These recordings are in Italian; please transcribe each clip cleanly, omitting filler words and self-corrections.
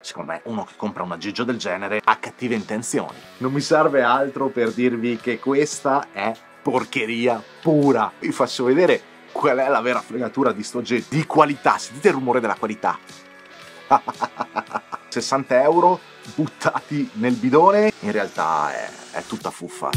Secondo me uno che compra un aggeggio del genere ha cattive intenzioni. Non mi serve altro per dirvi che questa è porcheria pura. Vi faccio vedere qual è la vera fregatura di sto oggetto. Di qualità, sentite il rumore della qualità. 60 euro buttati nel bidone. In realtà è tutta fuffa.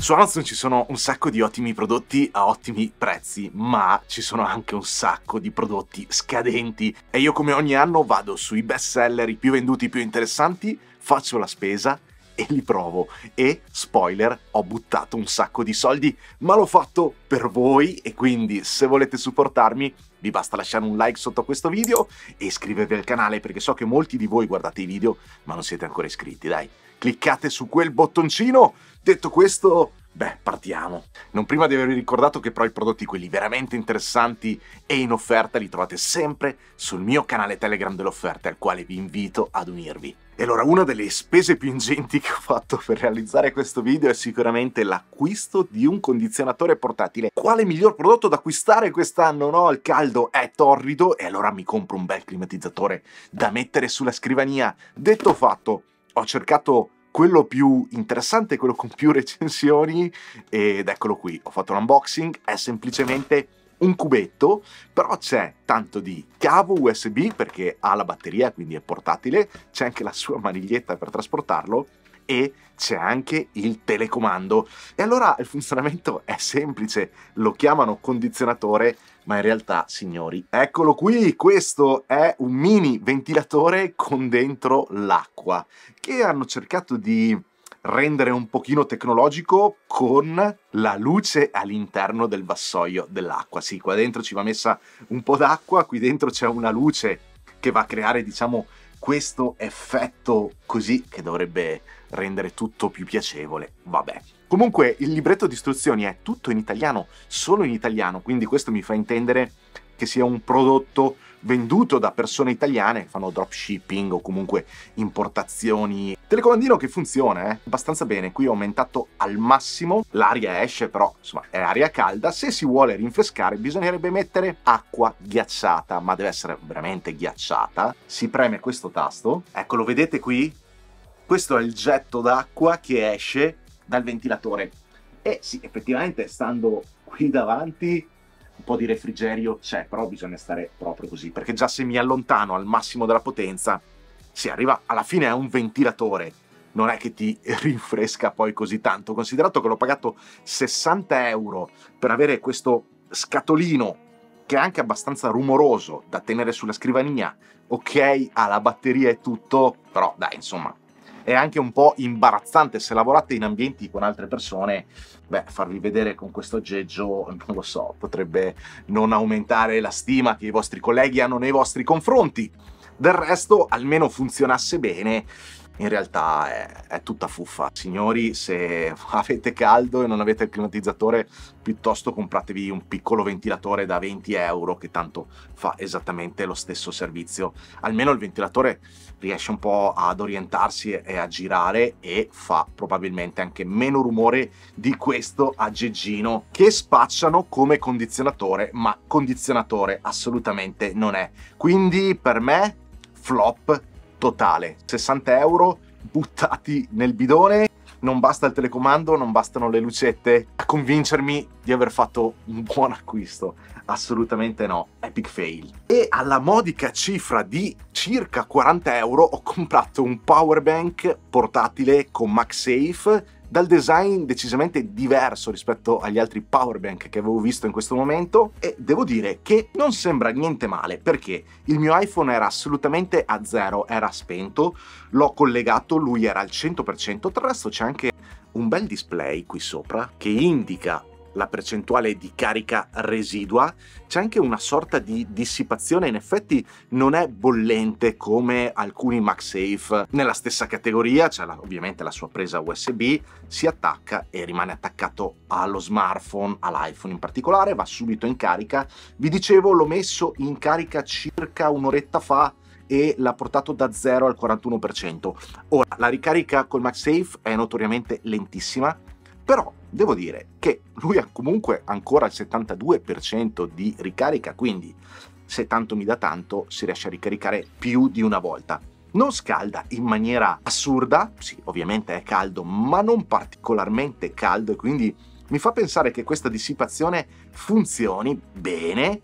Su Amazon ci sono un sacco di ottimi prodotti a ottimi prezzi, ma ci sono anche un sacco di prodotti scadenti e io, come ogni anno, vado sui best seller, i più venduti, i più interessanti, faccio la spesa e li provo. E, spoiler, ho buttato un sacco di soldi, ma l'ho fatto per voi e quindi se volete supportarmi vi basta lasciare un like sotto a questo video e iscrivervi al canale, perché so che molti di voi guardate i video ma non siete ancora iscritti, dai. Cliccate su quel bottoncino. Detto questo, beh, partiamo. Non prima di avervi ricordato che però i prodotti, quelli veramente interessanti e in offerta, li trovate sempre sul mio canale Telegram delle offerte, al quale vi invito ad unirvi. E allora, una delle spese più ingenti che ho fatto per realizzare questo video è sicuramente l'acquisto di un condizionatore portatile. Quale miglior prodotto da acquistare quest'anno, no? Il caldo è torrido e allora mi compro un bel climatizzatore da mettere sulla scrivania. Detto fatto, ho cercato quello più interessante, quello con più recensioni, ed eccolo qui. Ho fatto un unboxing, è semplicemente un cubetto, però c'è tanto di cavo USB perché ha la batteria, quindi è portatile, c'è anche la sua maniglietta per trasportarlo e c'è anche il telecomando. E allora il funzionamento è semplice, lo chiamano condizionatore, ma in realtà, signori, eccolo qui, questo è un mini ventilatore con dentro l'acqua, che hanno cercato di rendere un pochino tecnologico con la luce all'interno del vassoio dell'acqua. Sì, qua dentro ci va messa un po' d'acqua, qui dentro c'è una luce che va a creare, diciamo, questo effetto così che dovrebbe rendere tutto più piacevole, vabbè. Comunque il libretto di istruzioni è tutto in italiano, solo in italiano, quindi questo mi fa intendere che sia un prodotto venduto da persone italiane che fanno dropshipping o comunque importazioni. Telecomandino che funziona abbastanza bene, qui ho aumentato al massimo, l'aria esce però insomma è aria calda, se si vuole rinfrescare bisognerebbe mettere acqua ghiacciata, ma deve essere veramente ghiacciata. Si preme questo tasto, eccolo, vedete qui? Questo è il getto d'acqua che esce dal ventilatore e sì, effettivamente stando qui davanti un po' di refrigerio c'è, però bisogna stare proprio così, perché già se mi allontano al massimo della potenza si arriva, alla fine è un ventilatore, non è che ti rinfresca poi così tanto, considerato che l'ho pagato 60 euro per avere questo scatolino che è anche abbastanza rumoroso da tenere sulla scrivania. Ok, ha la batteria e tutto, però dai, insomma, è anche un po' imbarazzante se lavorate in ambienti con altre persone. Beh, farvi vedere con questo aggeggio, non lo so, potrebbe non aumentare la stima che i vostri colleghi hanno nei vostri confronti. Del resto, almeno funzionasse bene, in realtà è tutta fuffa. Signori, se avete caldo e non avete il climatizzatore, piuttosto compratevi un piccolo ventilatore da 20 euro, che tanto fa esattamente lo stesso servizio. Almeno il ventilatore riesce un po' ad orientarsi e a girare e fa probabilmente anche meno rumore di questo aggeggino, che spacciano come condizionatore, ma condizionatore assolutamente non è. Quindi per me, flop totale, 60 euro buttati nel bidone. Non basta il telecomando, non bastano le lucette a convincermi di aver fatto un buon acquisto, assolutamente no, epic fail. E alla modica cifra di circa 40 euro ho comprato un power bank portatile con MagSafe, dal design decisamente diverso rispetto agli altri power bank che avevo visto in questo momento, e devo dire che non sembra niente male, perché il mio iPhone era assolutamente a zero, era spento, l'ho collegato, lui era al 100%, tra l'altro c'è anche un bel display qui sopra che indica la percentuale di carica residua, c'è anche una sorta di dissipazione, in effetti non è bollente come alcuni MagSafe nella stessa categoria, c'è ovviamente la sua presa USB, si attacca e rimane attaccato allo smartphone, all'iPhone in particolare, va subito in carica. Vi dicevo, l'ho messo in carica circa un'oretta fa e l'ha portato da 0 al 41%. Ora, la ricarica col MagSafe è notoriamente lentissima, però devo dire che lui ha comunque ancora il 72% di ricarica, quindi se tanto mi dà tanto si riesce a ricaricare più di una volta. Non scalda in maniera assurda, sì, ovviamente è caldo, ma non particolarmente caldo, e quindi mi fa pensare che questa dissipazione funzioni bene.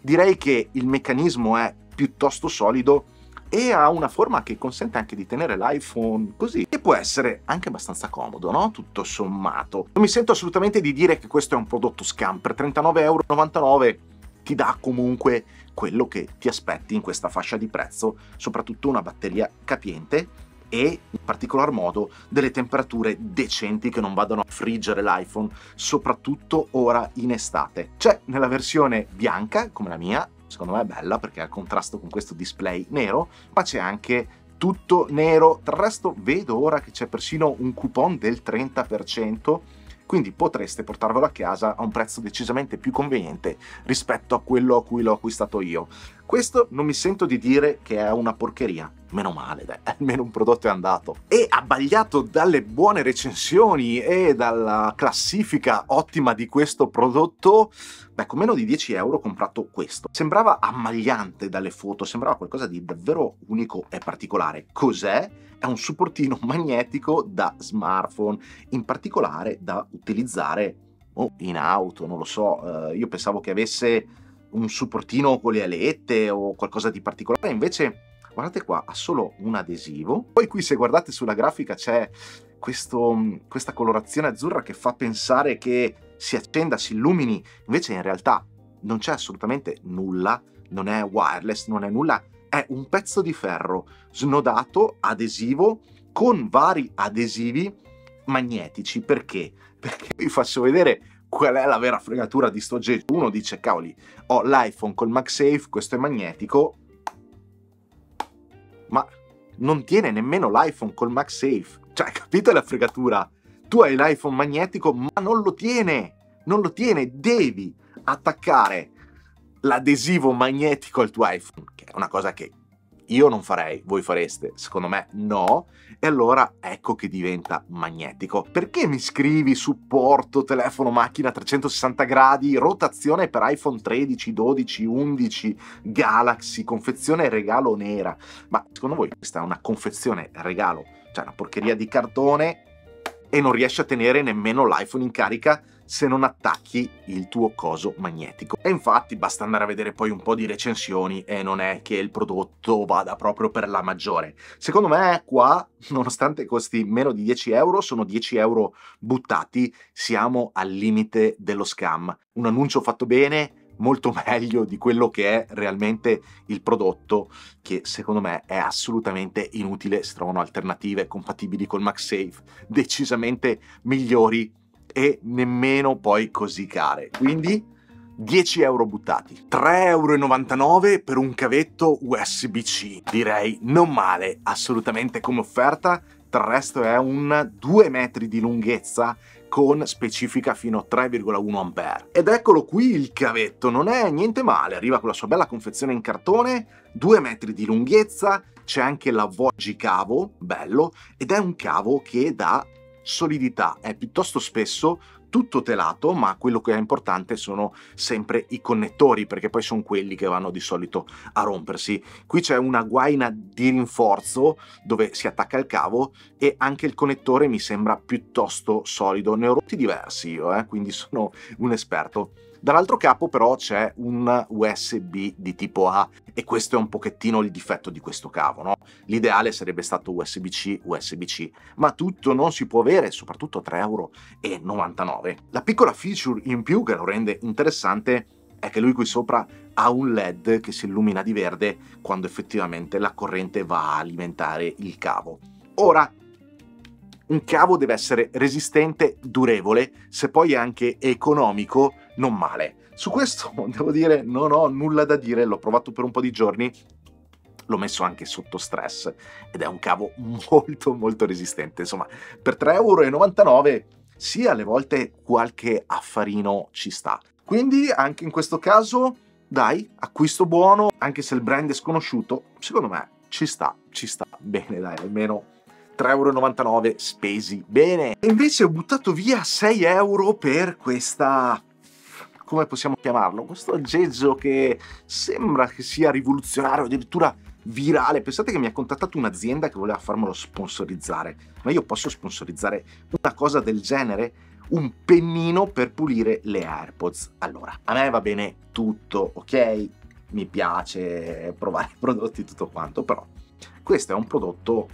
Direi che il meccanismo è piuttosto solido e ha una forma che consente anche di tenere l'iPhone così, e può essere anche abbastanza comodo, no? Tutto sommato. Non mi sento assolutamente di dire che questo è un prodotto scam. Per 39,99 € ti dà comunque quello che ti aspetti in questa fascia di prezzo, soprattutto una batteria capiente e in particolar modo delle temperature decenti che non vadano a friggere l'iPhone, soprattutto ora in estate. C'è nella versione bianca, come la mia, secondo me è bella perché ha il contrasto con questo display nero, ma c'è anche tutto nero. Tra il resto vedo ora che c'è persino un coupon del 30%, quindi potreste portarvelo a casa a un prezzo decisamente più conveniente rispetto a quello a cui l'ho acquistato io. Questo non mi sento di dire che è una porcheria, meno male, dai, almeno un prodotto è andato. E abbagliato dalle buone recensioni e dalla classifica ottima di questo prodotto, beh, con meno di 10 € ho comprato questo. Sembrava ammagliante dalle foto, sembrava qualcosa di davvero unico e particolare. Cos'è? È un supportino magnetico da smartphone, in particolare da utilizzare in auto, non lo so. Io pensavo che avesse un supportino con le alette o qualcosa di particolare, invece guardate qua, ha solo un adesivo. Poi qui, se guardate sulla grafica, c'è questa colorazione azzurra che fa pensare che si accenda, si illumini, invece in realtà non c'è assolutamente nulla, non è wireless, non è nulla, è un pezzo di ferro snodato, adesivo, con vari adesivi magnetici. Perché? Perché vi faccio vedere qual è la vera fregatura di sto gesto. Uno dice, cavoli, ho l'iPhone col MagSafe, questo è magnetico, ma non tiene nemmeno l'iPhone col MagSafe. Cioè, capite la fregatura? Tu hai l'iPhone magnetico, ma non lo tiene, non lo tiene. Devi attaccare l'adesivo magnetico al tuo iPhone, che è una cosa che io non farei, voi fareste? Secondo me no. E allora ecco che diventa magnetico. Perché mi scrivi supporto telefono macchina 360 gradi, rotazione per iPhone 13, 12, 11, Galaxy, confezione regalo nera? Ma secondo voi questa è una confezione regalo? Cioè, una porcheria di cartone, e non riesci a tenere nemmeno l'iPhone in carica se non attacchi il tuo coso magnetico. E infatti basta andare a vedere poi un po' di recensioni e non è che il prodotto vada proprio per la maggiore. Secondo me qua, nonostante costi meno di 10 €, sono 10 € buttati, siamo al limite dello scam. Un annuncio fatto bene, molto meglio di quello che è realmente il prodotto, che secondo me è assolutamente inutile. Si trovano alternative compatibili col MagSafe decisamente migliori e nemmeno poi così care. Quindi 10 € buttati, 3,99 € per un cavetto USB-C, direi non male assolutamente come offerta. Del resto è un 2 metri di lunghezza con specifica fino a 3,1 A. Ed eccolo qui il cavetto, non è niente male, arriva con la sua bella confezione in cartone, 2 metri di lunghezza, c'è anche l'avvolgicavo, bello, ed è un cavo che dà solidità, è piuttosto spesso, tutto telato, ma quello che è importante sono sempre i connettori, perché poi sono quelli che vanno di solito a rompersi. Qui c'è una guaina di rinforzo dove si attacca il cavo, e anche il connettore mi sembra piuttosto solido. Ne ho rotti diversi io, quindi sono un esperto. Dall'altro capo però c'è un USB di tipo A, e questo è un pochettino il difetto di questo cavo, no? L'ideale sarebbe stato USB-C, USB-C, ma tutto non si può avere, soprattutto a 3,99 €. La piccola feature in più che lo rende interessante è che lui qui sopra ha un LED che si illumina di verde quando effettivamente la corrente va a alimentare il cavo. Ora, un cavo deve essere resistente, durevole, se poi è anche economico, non male. Su questo devo dire non ho nulla da dire, l'ho provato per un po' di giorni, l'ho messo anche sotto stress, ed è un cavo molto molto resistente. Insomma, per 3,99 € sì, alle volte qualche affarino ci sta. Quindi anche in questo caso, dai, acquisto buono, anche se il brand è sconosciuto, secondo me ci sta bene, dai, almeno 3,99 € spesi bene. E invece ho buttato via 6 € per questa... come possiamo chiamarlo? Questo aggeggio che sembra che sia rivoluzionario, addirittura virale. Pensate che mi ha contattato un'azienda che voleva farmelo sponsorizzare. Ma io posso sponsorizzare una cosa del genere? Un pennino per pulire le AirPods. Allora, a me va bene tutto, ok? Mi piace provare prodotti tutto quanto, però questo è un prodotto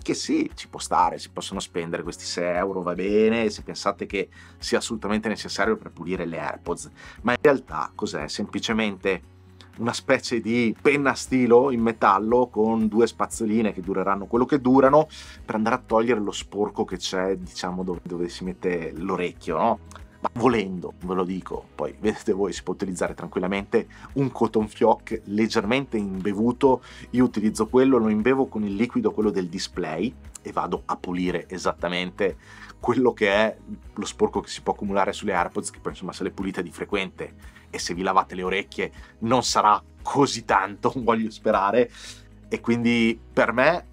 che sì, ci può stare, si possono spendere questi 6 € va bene, se pensate che sia assolutamente necessario per pulire le AirPods, ma in realtà cos'è? Semplicemente una specie di penna stilo in metallo con 2 spazzoline che dureranno quello che durano per andare a togliere lo sporco che c'è, diciamo, dove si mette l'orecchio, no? Ma volendo, ve lo dico, poi vedete voi, si può utilizzare tranquillamente un cotton fioc leggermente imbevuto. Io utilizzo quello, lo imbevo con il liquido, quello del display, e vado a pulire esattamente quello che è lo sporco che si può accumulare sulle AirPods, che poi insomma se le pulite di frequente e se vi lavate le orecchie non sarà così tanto, voglio sperare, e quindi per me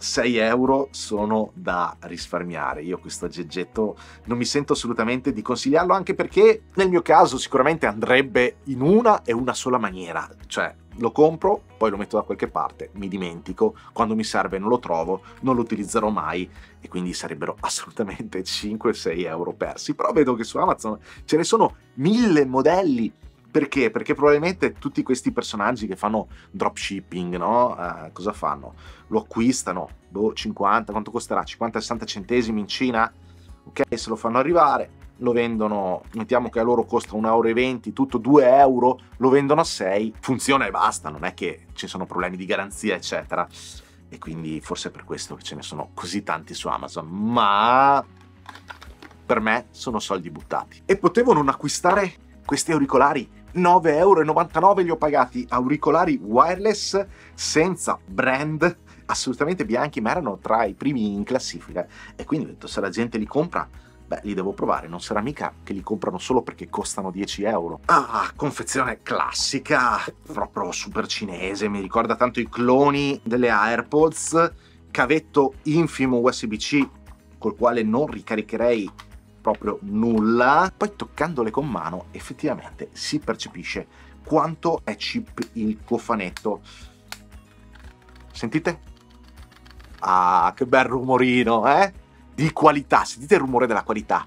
6 € sono da risparmiare. Io questo aggeggetto non mi sento assolutamente di consigliarlo, anche perché nel mio caso sicuramente andrebbe in una e una sola maniera, cioè lo compro, poi lo metto da qualche parte, mi dimentico, quando mi serve non lo trovo, non lo utilizzerò mai, e quindi sarebbero assolutamente 5-6 € persi. Però vedo che su Amazon ce ne sono 1000 modelli. Perché? Perché probabilmente tutti questi personaggi che fanno dropshipping, no? Cosa fanno? Lo acquistano, boh, 50, quanto costerà? 50-60 centesimi in Cina? Ok, se lo fanno arrivare, lo vendono, mettiamo che a loro costa 1,20 €, tutto 2 €, lo vendono a 6, funziona e basta, non è che ci sono problemi di garanzia, eccetera. E quindi forse è per questo che ce ne sono così tanti su Amazon, ma per me sono soldi buttati. E potevo non acquistare questi auricolari, 9,99 € li ho pagati, auricolari wireless senza brand, assolutamente bianchi, ma erano tra i primi in classifica, e quindi ho detto se la gente li compra, beh, li devo provare, non sarà mica che li comprano solo perché costano 10 €. Ah, confezione classica, proprio super cinese, mi ricorda tanto i cloni delle AirPods, cavetto infimo USB-C col quale non ricaricherei proprio nulla. Poi toccandole con mano effettivamente si percepisce quanto è cheap il cofanetto. Sentite? Ah, che bel rumorino, eh? Di qualità, sentite il rumore della qualità.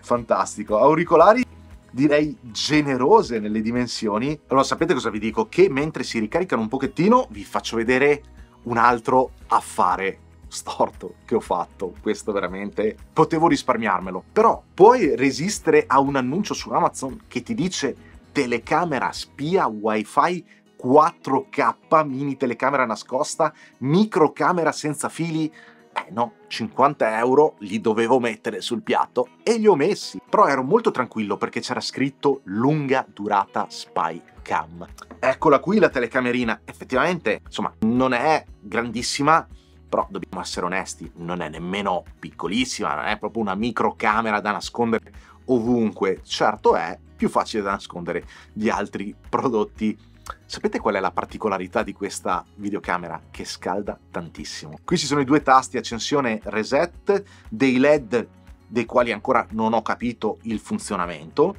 Fantastico. Auricolari direi generose nelle dimensioni. Allora sapete cosa vi dico? Che mentre si ricaricano un pochettino vi faccio vedere un altro affare storto che ho fatto. Questo veramente potevo risparmiarmelo. Però puoi resistere a un annuncio su Amazon che ti dice telecamera spia wifi 4K, mini telecamera nascosta, microcamera senza fili? No, 50 € li dovevo mettere sul piatto e li ho messi. Però ero molto tranquillo perché c'era scritto lunga durata spy cam. Eccola qui la telecamerina. Effettivamente, insomma, non è grandissima, però dobbiamo essere onesti, non è nemmeno piccolissima, non è proprio una microcamera da nascondere ovunque. Certo è più facile da nascondere di altri prodotti. Sapete qual è la particolarità di questa videocamera? Che scalda tantissimo. Qui ci sono i 2 tasti accensione reset, dei LED dei quali ancora non ho capito il funzionamento,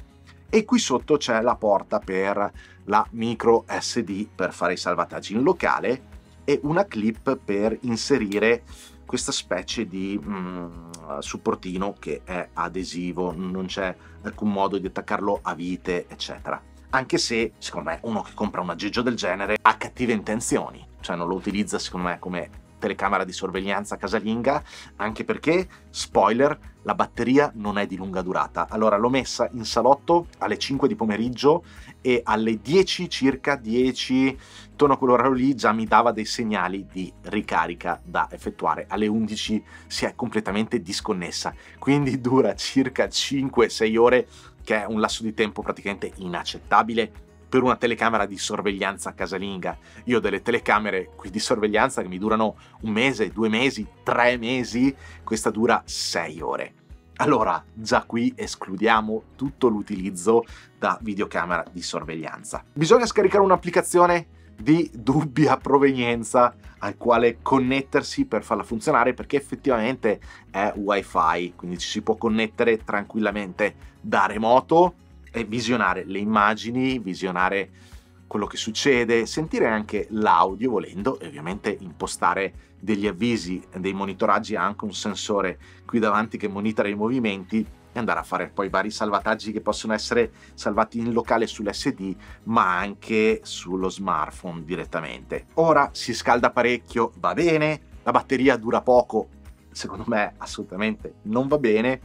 e qui sotto c'è la porta per la micro SD per fare i salvataggi in locale, e una clip per inserire questa specie di supportino che è adesivo, non c'è alcun modo di attaccarlo a vite, eccetera. Anche se, secondo me, uno che compra un aggeggio del genere ha cattive intenzioni, cioè non lo utilizza, secondo me, come telecamera di sorveglianza casalinga, anche perché, spoiler, la batteria non è di lunga durata. Allora l'ho messa in salotto alle 5 di pomeriggio e alle 10, circa 10, intorno a quell'orario lì, già mi dava dei segnali di ricarica da effettuare. Alle 11 si è completamente disconnessa, quindi dura circa 5-6 ore, che è un lasso di tempo praticamente inaccettabile per una telecamera di sorveglianza casalinga. Io ho delle telecamere qui di sorveglianza che mi durano 1 mese, 2 mesi, 3 mesi, questa dura 6 ore. Allora, già qui escludiamo tutto l'utilizzo da videocamera di sorveglianza. Bisogna scaricare un'applicazione di dubbia provenienza al quale connettersi per farla funzionare, perché effettivamente è Wi-Fi, quindi ci si può connettere tranquillamente da remoto e visionare le immagini, visionare quello che succede, sentire anche l'audio volendo e ovviamente impostare degli avvisi, dei monitoraggi. Ha anche un sensore qui davanti che monitora i movimenti e andare a fare poi vari salvataggi che possono essere salvati in locale sull'SD ma anche sullo smartphone direttamente. Ora si scalda parecchio, va bene, la batteria dura poco, secondo me assolutamente non va bene,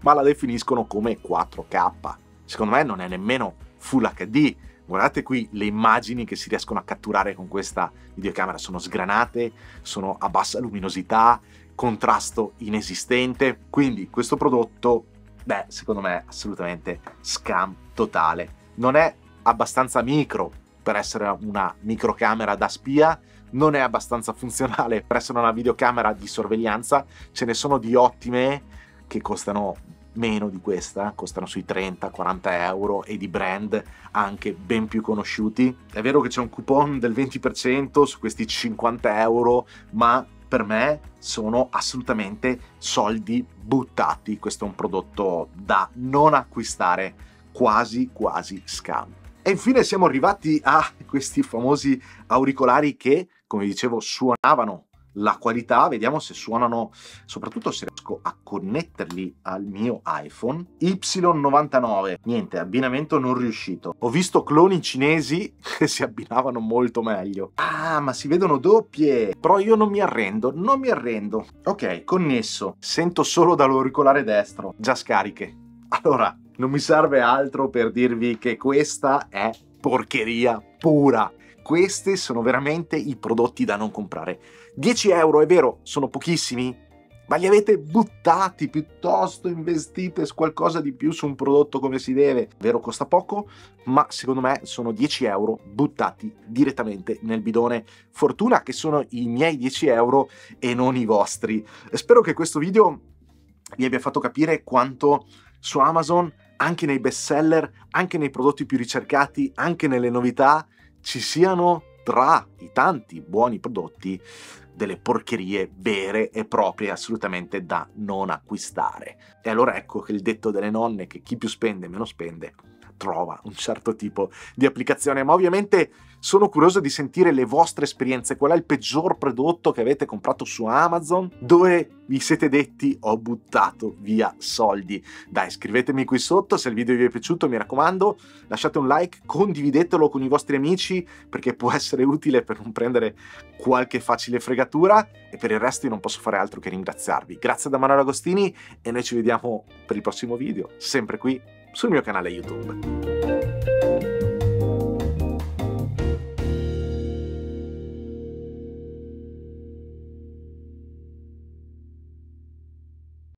ma la definiscono come 4K, secondo me non è nemmeno Full HD. Guardate qui le immagini che si riescono a catturare con questa videocamera, sono sgranate, sono a bassa luminosità, contrasto inesistente, quindi questo prodotto, beh, secondo me è assolutamente scam totale. Non è abbastanza micro per essere una microcamera da spia, non è abbastanza funzionale per essere una videocamera di sorveglianza, ce ne sono di ottime che costano meno di questa, costano sui 30-40 euro e di brand anche ben più conosciuti. È vero che c'è un coupon del 20% su questi 50 euro, ma per me sono assolutamente soldi buttati. Questo è un prodotto da non acquistare, quasi quasi scam. E infine siamo arrivati a questi famosi auricolari che, come dicevo, suonavano la qualità. Vediamo se suonano, soprattutto se riesco a connetterli al mio iPhone. Y99, niente, abbinamento non riuscito. Ho visto cloni cinesi che si abbinavano molto meglio. Ah, ma si vedono doppie, però io non mi arrendo, non mi arrendo. Ok, connesso, sento solo dall'auricolare destro, già scariche. Allora, non mi serve altro per dirvi che questa è porcheria pura. Questi sono veramente i prodotti da non comprare. 10 euro, è vero, sono pochissimi, ma li avete buttati, piuttosto investite qualcosa di più su un prodotto come si deve. È vero, costa poco, ma secondo me sono 10 euro buttati direttamente nel bidone. Fortuna che sono i miei 10 euro e non i vostri. Spero che questo video vi abbia fatto capire quanto su Amazon, anche nei best seller, anche nei prodotti più ricercati, anche nelle novità, ci siano tra i tanti buoni prodotti delle porcherie vere e proprie assolutamente da non acquistare. E allora ecco che il detto delle nonne, che chi più spende meno spende, trova un certo tipo di applicazione. Ma ovviamente sono curioso di sentire le vostre esperienze. Qual è il peggior prodotto che avete comprato su Amazon, dove vi siete detti ho buttato via soldi? Dai, scrivetemi qui sotto se il video vi è piaciuto, mi raccomando lasciate un like, condividetelo con i vostri amici perché può essere utile per non prendere qualche facile fregatura. E per il resto io non posso fare altro che ringraziarvi. Grazie da Manuel Agostini e noi ci vediamo per il prossimo video, sempre qui sul mio canale YouTube.